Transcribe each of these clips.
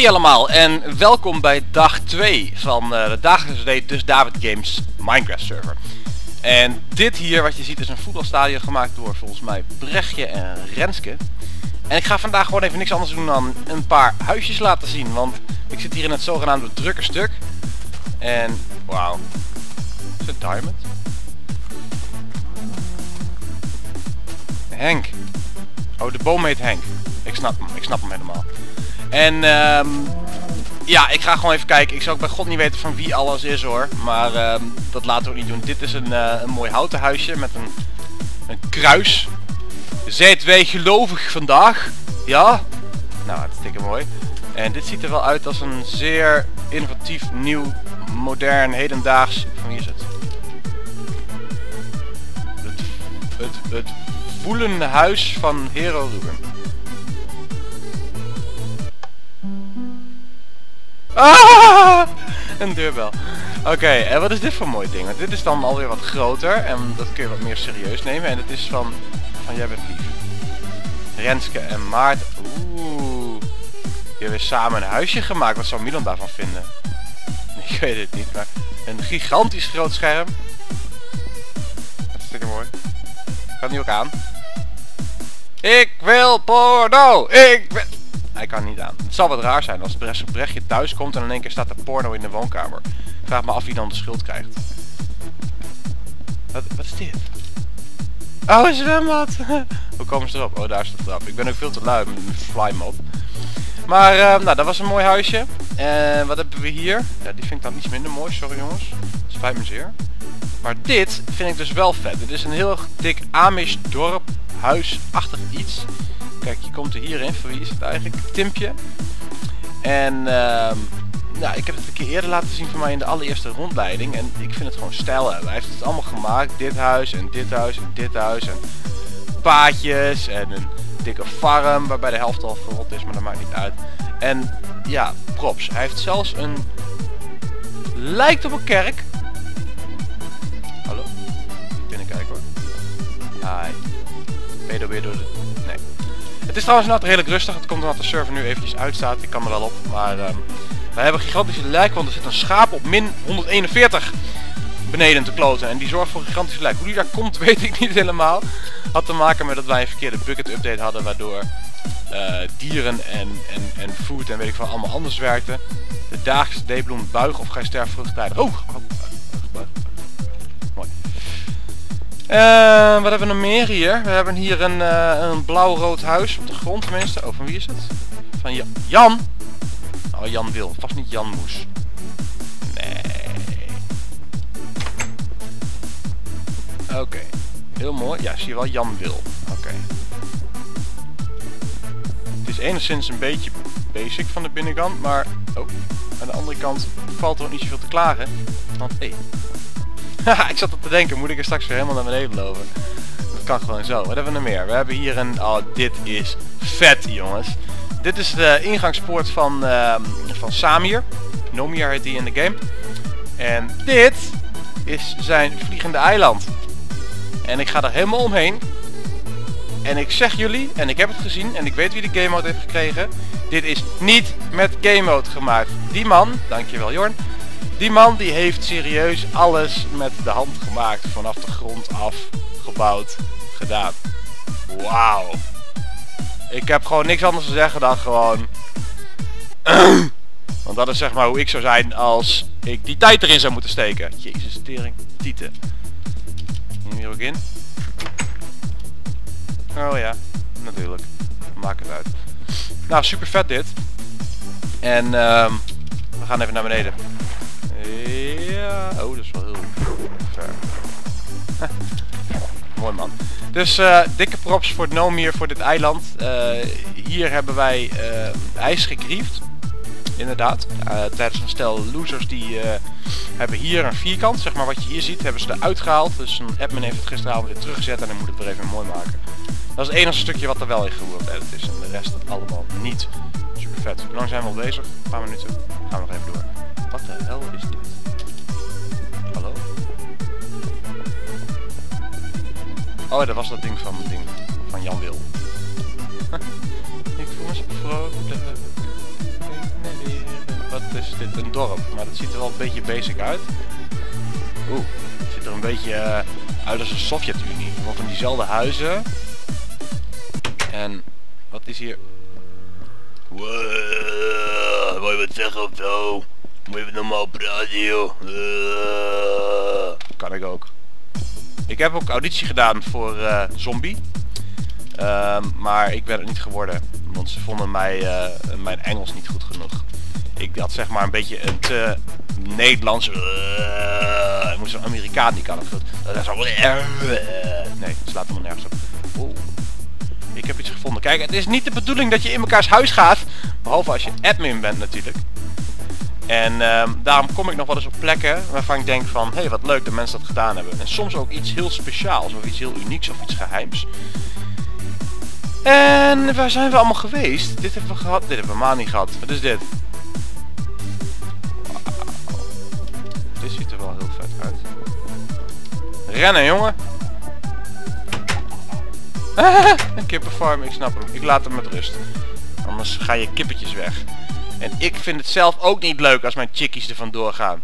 Hey allemaal en welkom bij dag 2 van de dagelijkse update, dus David Games Minecraft server. En dit hier wat je ziet is een voetbalstadion gemaakt door volgens mij Brechtje en Renske. En ik ga vandaag gewoon even niks anders doen dan een paar huisjes laten zien, want ik zit hier in het zogenaamde drukke stuk. En wauw, is het diamond? Henk. Oh, de boom heet Henk. Ik snap hem helemaal. En ja, ik ga gewoon even kijken. Ik zou ook bij god niet weten van wie alles is hoor. Maar dat laten we ook niet doen. Dit is een mooi houten huisje met een kruis. Zijt wij gelovig vandaag? Ja? Nou, hartstikke mooi. En dit ziet er wel uit als een zeer innovatief, nieuw, modern, hedendaags... Van wie is het? Het woelenhuis van Hero Ruben. Ah, een deurbel. Oké, en wat is dit voor een mooi ding? Want dit is dan alweer wat groter en dat kun je wat meer serieus nemen. En het is van jij bent lief. Renske en Maart. Oeh. Die hebben samen een huisje gemaakt. Wat zou Milan daarvan vinden? Ik weet het niet, maar een gigantisch groot scherm. Hartstikke mooi. Kan die ook aan? Ik wil porno! Hij kan niet aan. Het zal wat raar zijn als Brechtje thuis komt en in één keer staat er porno in de woonkamer. Ik vraag me af wie dan de schuld krijgt. Wat is dit? Oh, een zwembad! Hoe komen ze erop? Oh, daar is de trap. Ik ben ook veel te lui met mijn flymod. Maar nou, dat was een mooi huisje. En wat hebben we hier? Ja, die vind ik dan iets minder mooi, sorry jongens. Spijt me zeer. Maar dit vind ik dus wel vet. Dit is een heel dik Amish dorp, huisachtig iets. Kijk, je komt er hierin. Voor wie is het eigenlijk? Timpje. En nou, ik heb het een keer eerder laten zien van mij in de allereerste rondleiding. En ik vind het gewoon stijl hebben. Hij heeft het allemaal gemaakt. Dit huis en dit huis en dit huis. En paadjes en een dikke farm. Waarbij de helft al verrot is, maar dat maakt niet uit. En ja, props. Hij heeft zelfs een... Lijkt op een kerk. Hallo? Binnenkijken hoor. Hi. Ben je er weer door de... Nee. Het is trouwens nou redelijk rustig, het komt omdat de server nu eventjes uitstaat, ik kan er wel op, maar we hebben gigantische lijk, want er zit een schaap op min 141 beneden te kloten en die zorgt voor gigantische lijk. Hoe die daar komt weet ik niet helemaal. Had te maken met dat wij een verkeerde bucket update hadden, waardoor dieren en food en weet ik veel allemaal anders werkten. De dagelijkse debloem buig of gij sterft vroegtijdig. Oh! Wat hebben we nog meer hier? We hebben hier een blauw-rood huis op de grond tenminste. Oh, van wie is het? Van Jan? Oh, Jan Wil. Vast niet Jan Moes. Nee. Oké. Heel mooi. Ja, zie je wel. Jan Wil. Oké. Het is enigszins een beetje basic van de binnenkant, maar... Oh, aan de andere kant valt er ook niet zoveel te klagen. Want, hé... Haha, ik zat op te denken, moet ik er straks weer helemaal naar beneden lopen? Dat kan gewoon zo. Wat hebben we nog meer? We hebben hier een... Oh, dit is vet, jongens. Dit is de ingangspoort van Samir. Nomia heet die in de game. En dit is zijn vliegende eiland. En ik ga er helemaal omheen. En ik zeg jullie, en ik heb het gezien, en ik weet wie de game mode heeft gekregen. Dit is niet met game mode gemaakt. Die man, dankjewel Jorn. Die man die heeft serieus alles met de hand gemaakt, vanaf de grond af, gebouwd, gedaan. Wauw. Ik heb gewoon niks anders te zeggen dan gewoon... Want dat is zeg maar hoe ik zou zijn als ik die tijd erin zou moeten steken. Jezus, tering, tieten. Neem hier ook in. Oh ja, natuurlijk. Maakt het uit. Nou, super vet dit. En we gaan even naar beneden. Ja, oh, dat is wel heel ver. Mooi man. Dus dikke props voor Nomia voor dit eiland. Hier hebben wij ijs gegriefd. Inderdaad. Tijdens een stel losers die hebben hier een vierkant. Zeg maar wat je hier ziet, hebben ze eruit gehaald. Dus een admin heeft het gisteravond weer teruggezet en dan moet het er even mooi maken. Dat is het enige stukje wat er wel in geëdit is en de rest allemaal niet. Super vet. Hoe lang zijn we al bezig? Een paar minuten. Gaan we nog even door. Wat de hel is dit? Hallo? Oh, dat was dat ding van Jan Wil. Ik voel me zo vrolijk. Nee, is dit een dorp, maar dat ziet er wel een beetje basic uit. Oeh, het ziet er een beetje uit als een Sovjet-Unie. Want van diezelfde huizen. En wat is hier? Moet je wat zeggen of zo? Moet je normaal praten, joh? Kan ik ook. Ik heb ook auditie gedaan voor Zombie. Maar ik ben het niet geworden. Want ze vonden mij, mijn Engels niet goed genoeg. Ik had zeg maar een beetje een te Nederlands. Ik moest een Amerikaan, die kan het goed. Nee, het slaat helemaal nergens op. Oeh. Ik heb iets gevonden. Kijk, het is niet de bedoeling dat je in mekaars huis gaat. Behalve als je admin bent natuurlijk. En daarom kom ik nog wel eens op plekken waarvan ik denk van... Hé, wat leuk dat mensen dat gedaan hebben. En soms ook iets heel speciaals of iets heel unieks of iets geheims. En waar zijn we allemaal geweest? Dit hebben we gehad. Dit hebben we maar niet gehad. Wat is dit? Wow. Dit ziet er wel heel vet uit. Rennen, jongen! Ah, een kippenfarm, ik snap hem. Ik laat hem met rust. Anders ga je kippetjes weg. En ik vind het zelf ook niet leuk als mijn chickies er vandoor gaan.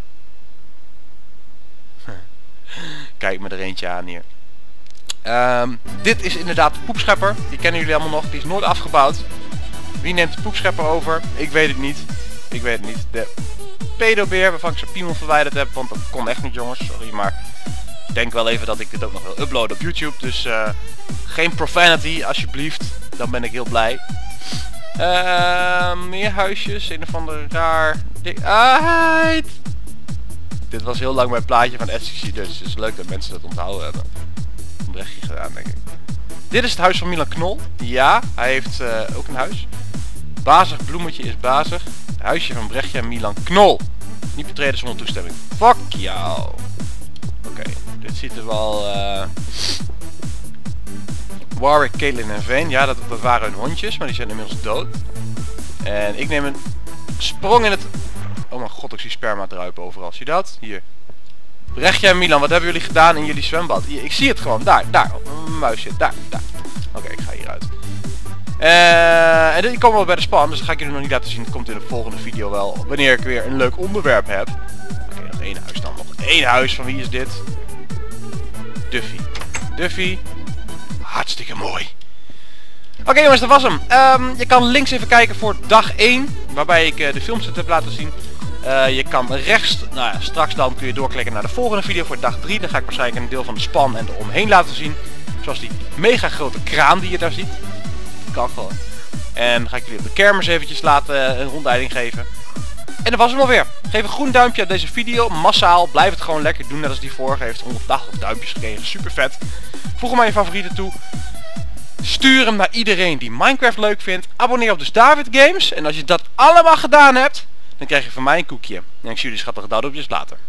Kijk me er eentje aan hier. Dit is inderdaad de poepschepper. Die kennen jullie allemaal nog. Die is nooit afgebouwd. Wie neemt de poepschepper over? Ik weet het niet. Ik weet het niet. De pedobeer waarvan ik zijn piemel verwijderd heb. Want dat kon echt niet, jongens. Sorry, maar... Ik denk wel even dat ik dit ook nog wil uploaden op YouTube. Dus geen profanity alsjeblieft. Dan ben ik heel blij. Meer huisjes. Een of ander raar ding. Ah, dit was heel lang mijn plaatje van SCC. Dus het is leuk dat mensen dat onthouden hebben. Een Brechtje gedaan, denk ik. Dit is het huis van Milan Knol. Ja, hij heeft ook een huis. Bazig bloemetje is bazig. Huisje van Brechtje en Milan Knol. Niet betreden zonder toestemming. Fuck jou. Oké, dit ziet er wel... Warwick, Caitlin en Veen. Ja, dat waren hun hondjes, maar die zijn inmiddels dood. En ik neem een sprong in het... Oh mijn god, ik zie sperma druipen overal. Zie je dat? Hier. Brechtje en Milan, wat hebben jullie gedaan in jullie zwembad? Hier, ik zie het gewoon. Daar. Een muisje. Daar. Oké, ik ga hieruit. En dit komt wel bij de spam, dus dat ga ik jullie nog niet laten zien. Dat komt in de volgende video wel. Wanneer ik weer een leuk onderwerp heb. Oké, nog één huis dan. Nog één huis. Van wie is dit? Duffy. Duffy. Hartstikke mooi. Oké, jongens, dat was hem. Je kan links even kijken voor dag 1. Waarbij ik de filmset heb laten zien. Je kan rechts, nou ja, straks dan kun je doorklikken naar de volgende video voor dag 3. Dan ga ik waarschijnlijk een deel van de span en eromheen laten zien. Zoals die mega grote kraan die je daar ziet. Kan gewoon. En dan ga ik jullie op de kermis eventjes laten een rondleiding geven. En dat was hem alweer. Geef een groen duimpje aan deze video. Massaal. Blijf het gewoon lekker doen net als die vorige. Heeft 180 duimpjes gekregen. Super vet. Voeg hem aan je favorieten toe. Stuur hem naar iedereen die Minecraft leuk vindt. Abonneer op dus David Games. En als je dat allemaal gedaan hebt, dan krijg je van mij een koekje. En ik zie jullie schattige duimpjes later.